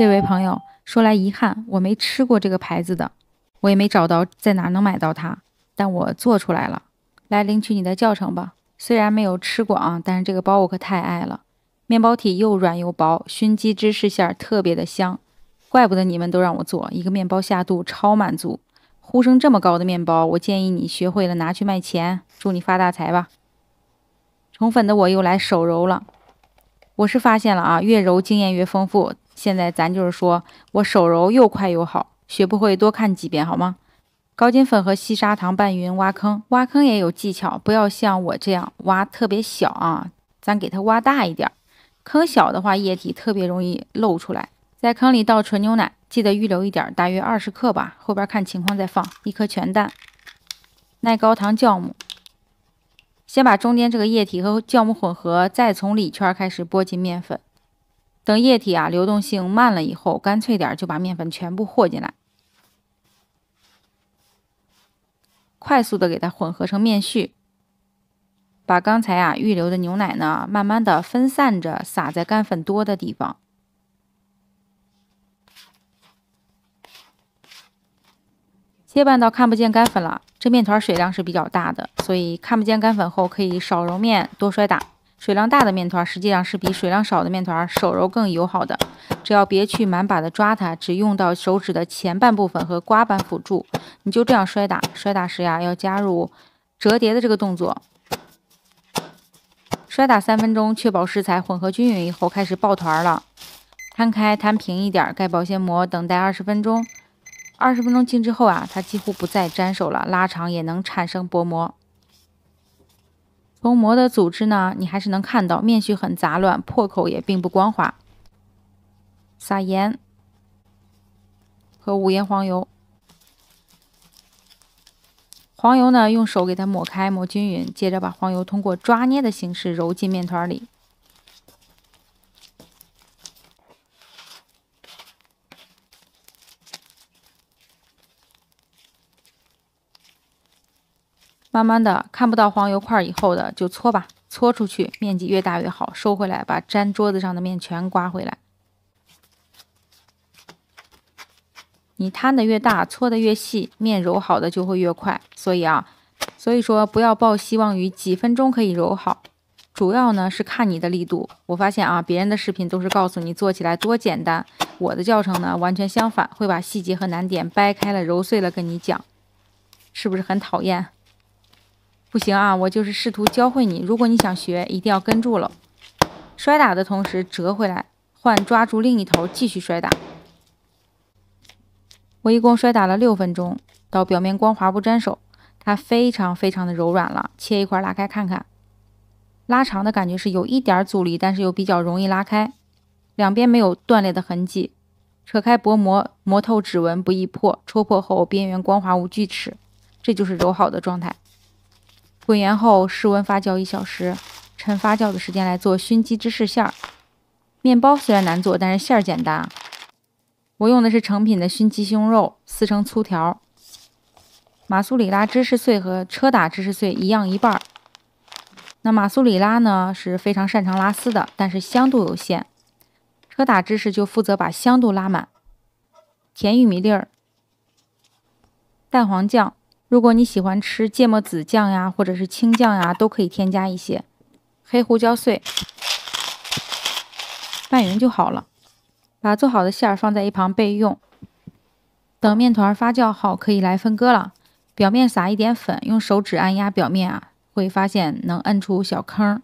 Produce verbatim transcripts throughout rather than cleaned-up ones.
那位朋友，说来遗憾，我没吃过这个牌子的，我也没找到在哪能买到它，但我做出来了，来领取你的教程吧。虽然没有吃过啊，但是这个包我可太爱了，面包体又软又薄，熏鸡芝士馅特别的香，怪不得你们都让我做，一个面包下肚，超满足。呼声这么高的面包，我建议你学会了拿去卖钱，祝你发大财吧。宠粉的我又来手揉了，我是发现了啊，越揉经验越丰富。现在咱就是说我手揉又快又好，学不会多看几遍好吗？高筋粉和细砂糖拌匀，挖坑，挖坑也有技巧，不要像我这样挖特别小啊，咱给它挖大一点。坑小的话，液体特别容易漏出来。在坑里倒纯牛奶，记得预留一点，大约二十克吧，后边看情况再放。一颗全蛋，耐高糖酵母。先把中间这个液体和酵母混合，再从里圈开始拨进面粉。等液体啊流动性慢了以后，干脆点就把面粉全部和进来，快速的给它混合成面絮。把刚才啊预留的牛奶呢，慢慢的分散着撒在干粉多的地方。切拌到看不见干粉了，这面团水量是比较大的，所以看不见干粉后可以少揉面多摔打。水量大的面团实际上是比水量少的面团手揉更友好的，只要别去满把的抓它，只用到手指的前半部分和刮板辅助，你就这样摔打。摔打时呀要加入折叠的这个动作，摔打三分钟，确保食材混合均匀以后开始抱团了。摊开摊平一点，盖保鲜膜，等待二十分钟。二十分钟静置后啊，它几乎不再粘手了，拉长也能产生薄膜。从膜的组织呢，你还是能看到面絮很杂乱，破口也并不光滑。撒盐和无盐黄油。黄油呢，用手给它抹开，抹均匀，接着把黄油通过抓捏的形式揉进面团里。慢慢的，看不到黄油块以后的就搓吧，搓出去，面积越大越好。收回来，把粘桌子上的面全刮回来。你摊的越大，搓的越细，面揉好的就会越快。所以啊，所以说不要抱希望于几分钟可以揉好，主要呢是看你的力度。我发现啊，别人的视频都是告诉你做起来多简单，我的教程呢完全相反，会把细节和难点掰开了、揉碎了跟你讲，是不是很讨厌？不行啊，我就是试图教会你，如果你想学，一定要跟住了。摔打的同时折回来，换抓住另一头继续摔打。我一共摔打了六分钟，到表面光滑不沾手，它非常非常的柔软了。切一块拉开看看，拉长的感觉是有一点阻力，但是又比较容易拉开，两边没有断裂的痕迹。扯开薄膜，磨透指纹不易破，戳破后边缘光滑无锯齿，这就是揉好的状态。滚圆后室温发酵一小时，趁发酵的时间来做熏鸡芝士馅儿。面包虽然难做，但是馅儿简单。我用的是成品的熏鸡胸肉，撕成粗条。马苏里拉芝士碎和车打芝士碎一样一半。那马苏里拉呢是非常擅长拉丝的，但是香度有限。车打芝士就负责把香度拉满。甜玉米粒儿，蛋黄酱。如果你喜欢吃芥末籽酱呀，或者是青酱呀，都可以添加一些。黑胡椒碎，拌匀就好了。把做好的馅儿放在一旁备用。等面团发酵好，可以来分割了。表面撒一点粉，用手指按压表面啊，会发现能摁出小坑。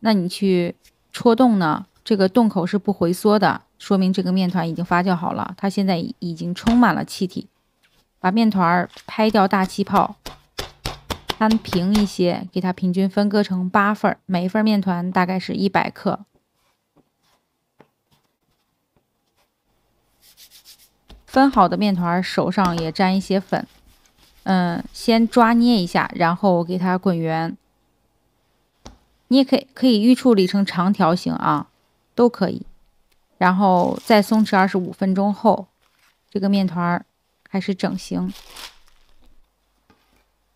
那你去戳洞呢，这个洞口是不回缩的，说明这个面团已经发酵好了，它现在已经充满了气体。把面团拍掉大气泡，摊平一些，给它平均分割成八份，每一份面团大概是一百克。分好的面团手上也沾一些粉，嗯，先抓捏一下，然后给它滚圆。你也可以可以预处理成长条形啊，都可以。然后再松弛二十五分钟后，这个面团。开始整形，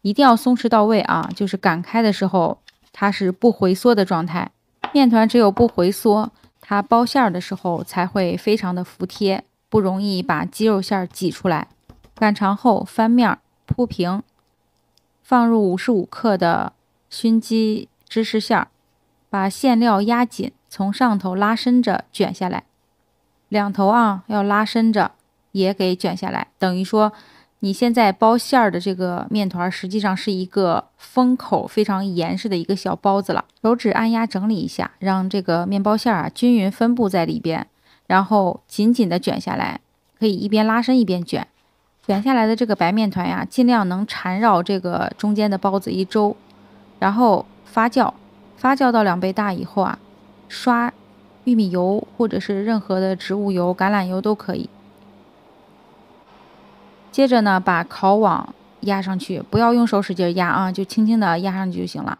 一定要松弛到位啊！就是擀开的时候，它是不回缩的状态。面团只有不回缩，它包馅儿的时候才会非常的服帖，不容易把鸡肉馅儿挤出来。擀长后翻面铺平，放入五十五克的熏鸡芝士馅儿，把馅料压紧，从上头拉伸着卷下来，两头啊要拉伸着也给卷下来，等于说你现在包馅儿的这个面团实际上是一个封口非常严实的一个小包子了。手指按压整理一下，让这个面包馅儿啊均匀分布在里边，然后紧紧的卷下来，可以一边拉伸一边卷。卷下来的这个白面团呀、啊，尽量能缠绕这个中间的包子一周，然后发酵，发酵到两倍大以后啊，刷玉米油或者是任何的植物油、橄榄油都可以。接着呢，把烤网压上去，不要用手使劲压啊，就轻轻的压上去就行了。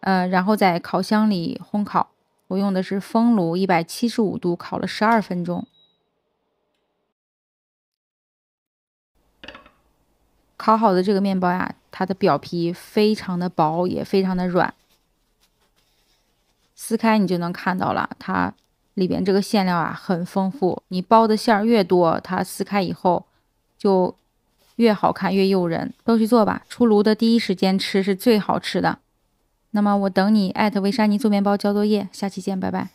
呃，然后在烤箱里烘烤，我用的是风炉一百七十五度烤了十二分钟。烤好的这个面包呀，它的表皮非常的薄，也非常的软，撕开你就能看到了，它里边这个馅料啊很丰富，你包的馅儿越多，它撕开以后就越好看越诱人，都去做吧！出炉的第一时间吃是最好吃的。那么我等你艾特微山泥做面包交作业，下期见，拜拜。